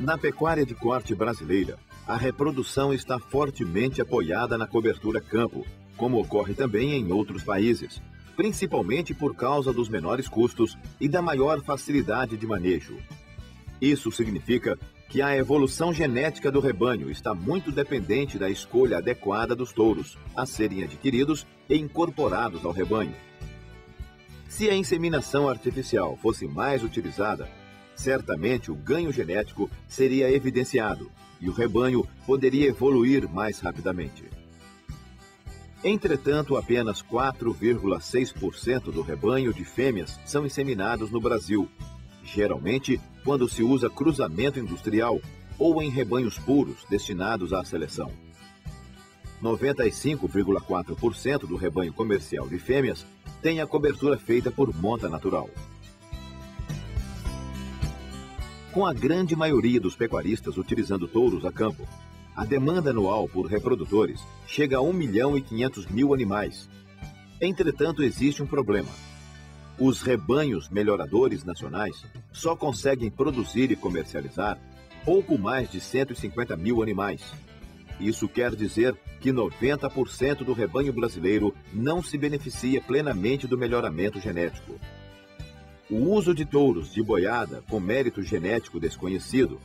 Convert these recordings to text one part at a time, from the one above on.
Na pecuária de corte brasileira, a reprodução está fortemente apoiada na cobertura campo, como ocorre também em outros países, principalmente por causa dos menores custos e da maior facilidade de manejo. Isso significa que a evolução genética do rebanho está muito dependente da escolha adequada dos touros a serem adquiridos e incorporados ao rebanho. Se a inseminação artificial fosse mais utilizada, certamente o ganho genético seria evidenciado e o rebanho poderia evoluir mais rapidamente. Entretanto, apenas 4,6% do rebanho de fêmeas são inseminados no Brasil, geralmente quando se usa cruzamento industrial ou em rebanhos puros destinados à seleção. 95,4% do rebanho comercial de fêmeas tem a cobertura feita por monta natural. Com a grande maioria dos pecuaristas utilizando touros a campo, a demanda anual por reprodutores chega a 1.500.000 animais. Entretanto, existe um problema. Os rebanhos melhoradores nacionais só conseguem produzir e comercializar pouco mais de 150.000 animais. Isso quer dizer que 90% do rebanho brasileiro não se beneficia plenamente do melhoramento genético. O uso de touros de boiada com mérito genético desconhecido,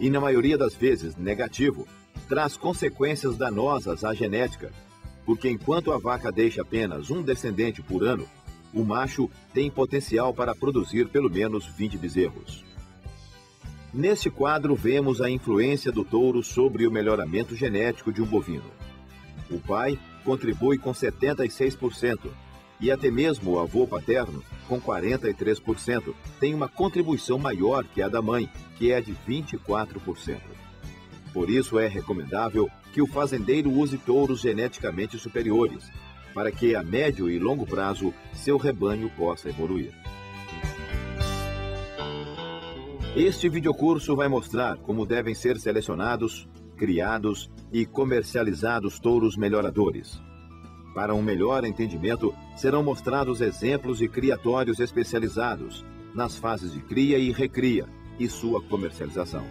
e na maioria das vezes negativo, traz consequências danosas à genética, porque enquanto a vaca deixa apenas um descendente por ano, o macho tem potencial para produzir pelo menos 20 bezerros. Neste quadro vemos a influência do touro sobre o melhoramento genético de um bovino. O pai contribui com 76%. E até mesmo o avô paterno, com 43%, tem uma contribuição maior que a da mãe, que é de 24%. Por isso é recomendável que o fazendeiro use touros geneticamente superiores, para que a médio e longo prazo seu rebanho possa evoluir. Este videocurso vai mostrar como devem ser selecionados, criados e comercializados touros melhoradores. Para um melhor entendimento, serão mostrados exemplos de criatórios especializados nas fases de cria e recria e sua comercialização.